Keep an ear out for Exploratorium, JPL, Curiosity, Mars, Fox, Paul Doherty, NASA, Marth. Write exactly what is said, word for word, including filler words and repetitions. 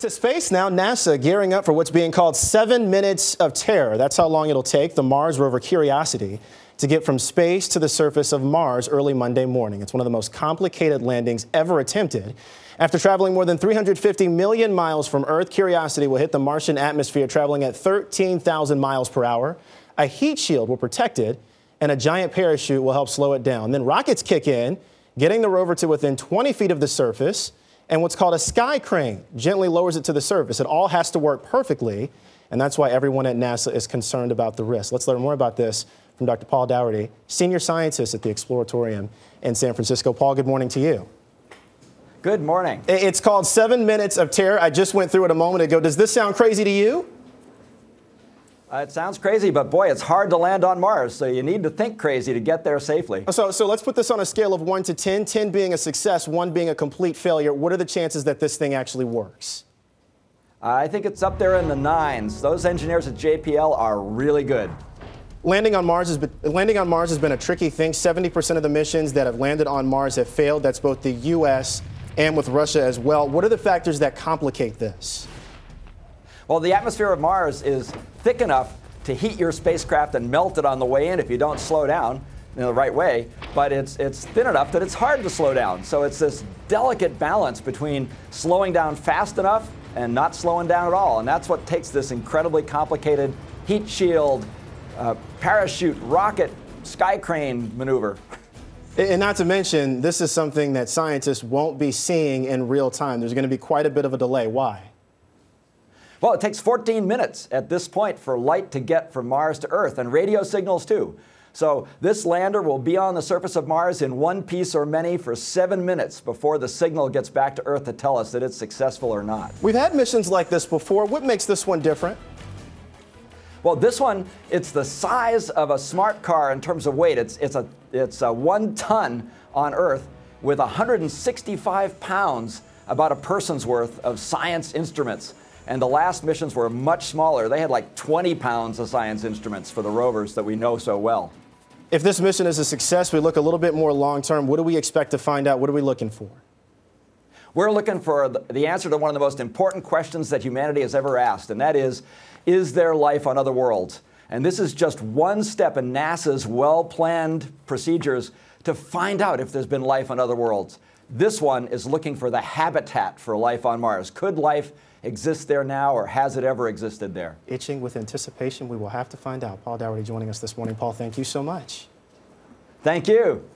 To space now, NASA gearing up for what's being called seven minutes of terror. That's how long it'll take the Mars rover Curiosity to get from space to the surface of Mars early Monday morning. It's one of the most complicated landings ever attempted. After traveling more than three hundred fifty million miles from Earth, Curiosity will hit the Martian atmosphere traveling at thirteen thousand miles per hour. A heat shield will protect it, and a giant parachute will help slow it down. Then rockets kick in, getting the rover to within twenty feet of the surface. And what's called a sky crane gently lowers it to the surface. It all has to work perfectly, and that's why everyone at NASA is concerned about the risk. Let's learn more about this from Doctor Paul Doherty, senior scientist at the Exploratorium in San Francisco. Paul, good morning to you. Good morning. It's called Seven Minutes of Terror. I just went through it a moment ago. Does this sound crazy to you? Uh, it sounds crazy, but boy, it's hard to land on Mars, so you need to think crazy to get there safely. So, so let's put this on a scale of one to ten, ten being a success, one being a complete failure. What are the chances that this thing actually works? Uh, I think it's up there in the nines. Those engineers at J P L are really good. Landing on Mars has been, landing on Mars has been a tricky thing. seventy percent of the missions that have landed on Mars have failed. That's both the U S and with Russia as well. What are the factors that complicate this? Well, the atmosphere of Mars is thick enough to heat your spacecraft and melt it on the way in if you don't slow down in the right way, but it's, it's thin enough that it's hard to slow down. So it's this delicate balance between slowing down fast enough and not slowing down at all, and that's what takes this incredibly complicated heat shield, uh, parachute, rocket, sky crane maneuver. And not to mention, this is something that scientists won't be seeing in real time. There's going to be quite a bit of a delay. Why? Well, it takes fourteen minutes at this point for light to get from Mars to Earth, and radio signals too. So this lander will be on the surface of Mars in one piece or many for seven minutes before the signal gets back to Earth to tell us that it's successful or not. We've had missions like this before. What makes this one different? Well, this one, it's the size of a smart car in terms of weight. It's, it's, a, it's a one ton on Earth with one hundred sixty-five pounds, about a person's worth of science instruments. And the last missions were much smaller. They had like twenty pounds of science instruments for the rovers that we know so well. If this mission is a success, we look a little bit more long-term. What do we expect to find out? What are we looking for? We're looking for the answer to one of the most important questions that humanity has ever asked, and that is, is there life on other worlds? And this is just one step in NASA's well-planned procedures to find out if there's been life on other worlds. This one is looking for the habitat for life on Mars. Could life exists there now, or has it ever existed there? Itching with anticipation, we will have to find out. Paul Doherty joining us this morning. Paul, thank you so much. Thank you.